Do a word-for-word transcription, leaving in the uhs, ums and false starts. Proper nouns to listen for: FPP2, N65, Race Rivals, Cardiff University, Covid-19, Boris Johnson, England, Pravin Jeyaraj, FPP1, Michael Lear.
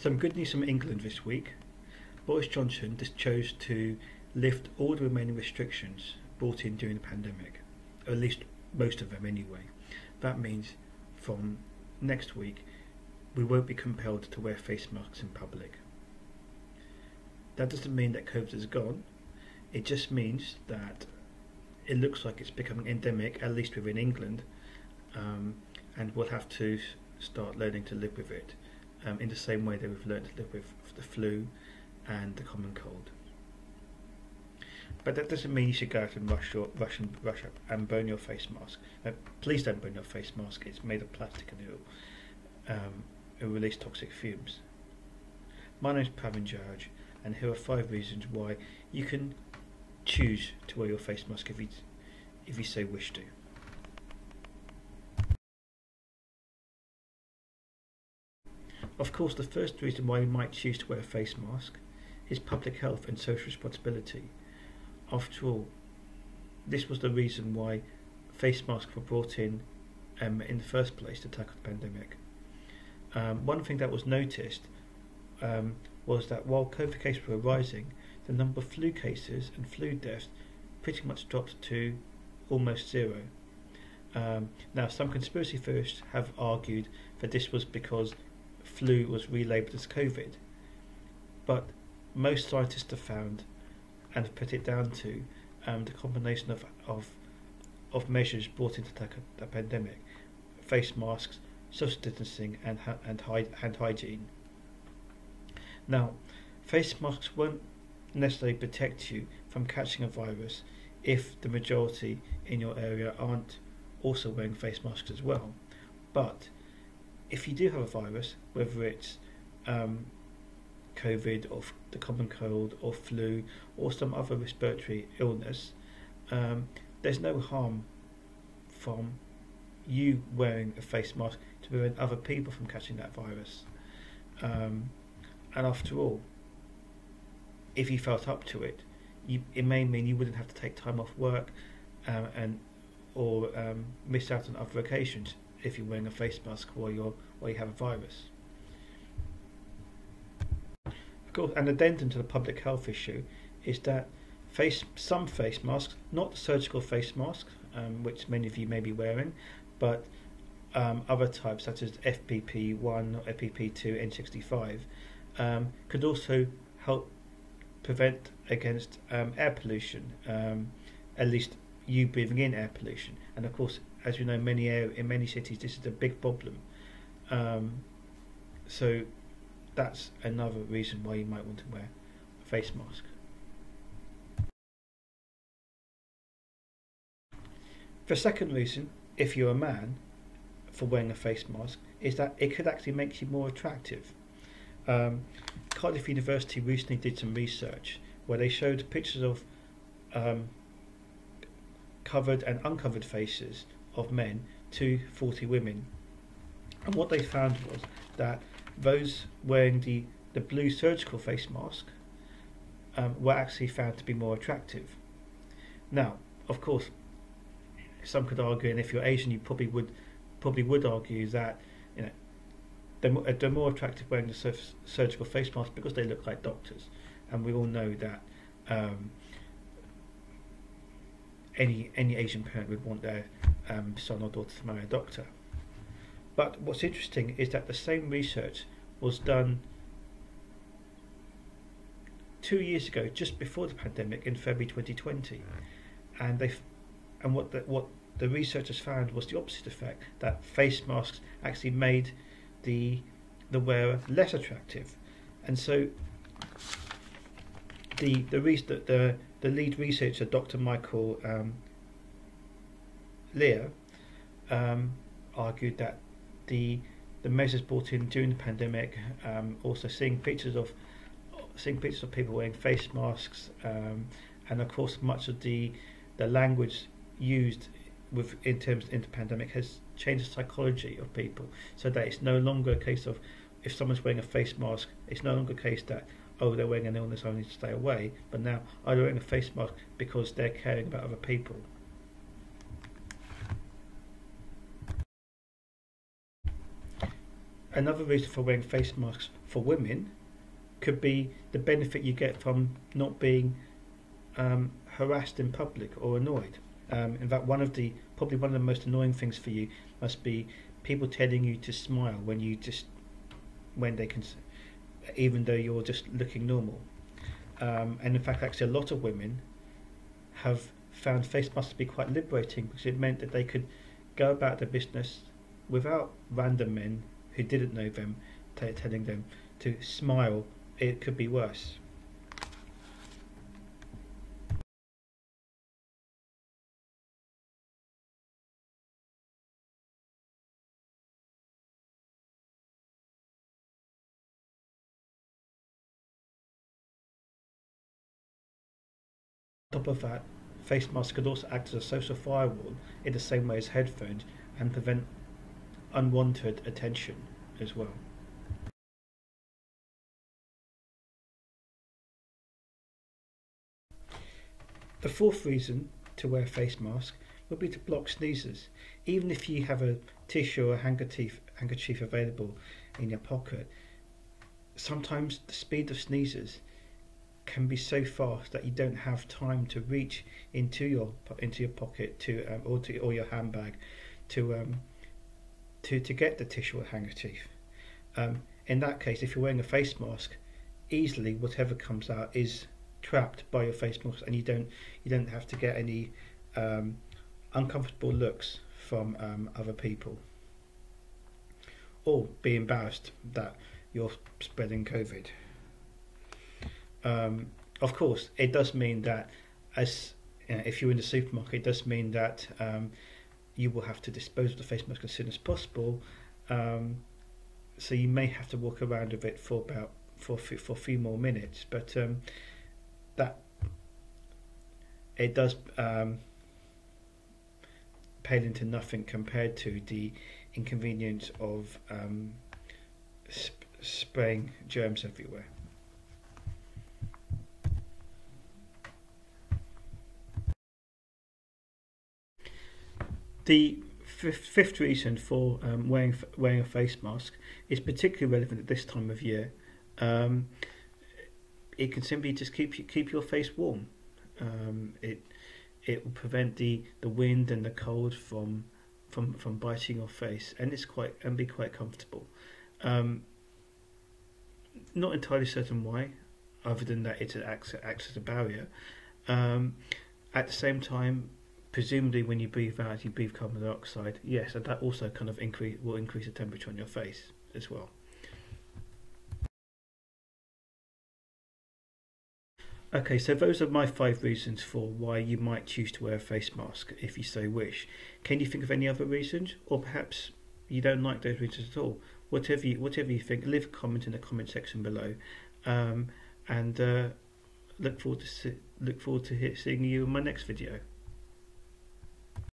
Some good news from England this week. Boris Johnson just chose to lift all the remaining restrictions brought in during the pandemic, or at least most of them anyway. That means from next week we won't be compelled to wear face masks in public. That doesn't mean that COVID is gone, it just means that it looks like it's becoming endemic, at least within England, um, and we'll have to start learning to live with it um, in the same way that we've learned to live with the flu and the common cold. But that doesn't mean you should go out and rush, your, rush, and, rush up and burn your face mask. Uh, please don't burn your face mask, it's made of plastic and it'll, um, it'll release toxic fumes. My name is Pravin Jeyaraj, and here are five reasons why you can choose to wear your face mask if you, if you so wish to. Of course, the first reason why you might choose to wear a face mask is public health and social responsibility. After all, this was the reason why face masks were brought in um, in the first place to tackle the pandemic. Um, one thing that was noticed um, was that while COVID cases were rising, the number of flu cases and flu deaths pretty much dropped to almost zero. Um, now, some conspiracy theorists have argued that this was because flu was relabeled as COVID, but most scientists have found and put it down to um, the combination of, of of measures brought into the, the pandemic: face masks, social distancing, and and hand hygiene. Now, face masks won't necessarily protect you from catching a virus if the majority in your area aren't also wearing face masks as well. But if you do have a virus, whether it's um, COVID or the common cold or flu or some other respiratory illness, um, there's no harm from you wearing a face mask to prevent other people from catching that virus. Um, and after all, if you felt up to it, you, it may mean you wouldn't have to take time off work um, and or um, miss out on other occasions if you're wearing a face mask while you're while you have a virus. Of course, an addendum to the public health issue is that face some face masks, not the surgical face mask, um, which many of you may be wearing, but um, other types such as F P P one or F P P two, N sixty-five, um, could also help prevent against um, air pollution, um, at least you breathing in air pollution. And of course, as you know, many air, in many cities this is a big problem. Um, so. That's another reason why you might want to wear a face mask. The second reason, if you're a man, for wearing a face mask is that it could actually make you more attractive. Um, Cardiff University recently did some research where they showed pictures of um, covered and uncovered faces of men to forty women, and what they found was that those wearing the, the blue surgical face mask um, were actually found to be more attractive. Now, of course, some could argue, and if you're Asian, you probably would probably would argue that, you know, they're, they're more attractive wearing the sur surgical face mask because they look like doctors, and we all know that um, any any Asian parent would want their um, son or daughter to marry a doctor. But what's interesting is that the same research was done two years ago, just before the pandemic, in February twenty twenty, and they, and what the, what the researchers found was the opposite effect: that face masks actually made the the wearer less attractive. And so the the reason that the the lead researcher, Doctor Michael um, Lear, um, argued that The, the measures brought in during the pandemic, um, also seeing pictures of seeing pictures of people wearing face masks, um, and of course much of the the language used with in terms in the pandemic has changed the psychology of people, so that it's no longer a case of if someone's wearing a face mask, it's no longer a case that, oh, they're wearing an illness, I need to stay away, but now I'm wearing a face mask because they're caring about other people. another reason for wearing face masks for women could be the benefit you get from not being um, harassed in public or annoyed. Um, in fact, one of the probably one of the most annoying things for you must be people telling you to smile when you just when they can, even though you're just looking normal. Um, and in fact, actually, a lot of women have found face masks to be quite liberating because it meant that they could go about their business without random men who didn't know them telling them to smile. It could be worse. On top of that, face masks could also act as a social firewall in the same way as headphones and prevent unwanted attention as well. The fourth reason to wear a face mask would be to block sneezes. Even if you have a tissue or a handkerchief, handkerchief available in your pocket, sometimes the speed of sneezes can be so fast that you don't have time to reach into your into your pocket to um, or to or your handbag to um, to to get the tissue or handkerchief. Um, in that case, if you're wearing a face mask, easily whatever comes out is trapped by your face mask, and you don't you don't have to get any um, uncomfortable looks from um, other people, or be embarrassed that you're spreading COVID. Um, of course, it does mean that as you know, if you're in the supermarket, it does mean that um, you will have to dispose of the face mask as soon as possible. Um, so you may have to walk around with it for about for for a few more minutes, but. Um, That it does um, pale into nothing compared to the inconvenience of um, sp spraying germs everywhere. The fifth reason for um, wearing wearing a face mask is particularly relevant at this time of year. Um, It can simply just keep you, keep your face warm. Um, it it will prevent the, the wind and the cold from from from biting your face, and it's quite and be quite comfortable. Um, not entirely certain why, other than that it acts acts as a barrier. Um, at the same time, presumably when you breathe out, you breathe carbon dioxide. Yes, and that also kind of increase will increase the temperature on your face as well. Okay, so those are my five reasons for why you might choose to wear a face mask if you so wish. Can you think of any other reasons? Or perhaps you don't like those reasons at all. Whatever you, whatever you think, leave a comment in the comment section below. Um, and uh, look forward to, look forward to seeing you in my next video.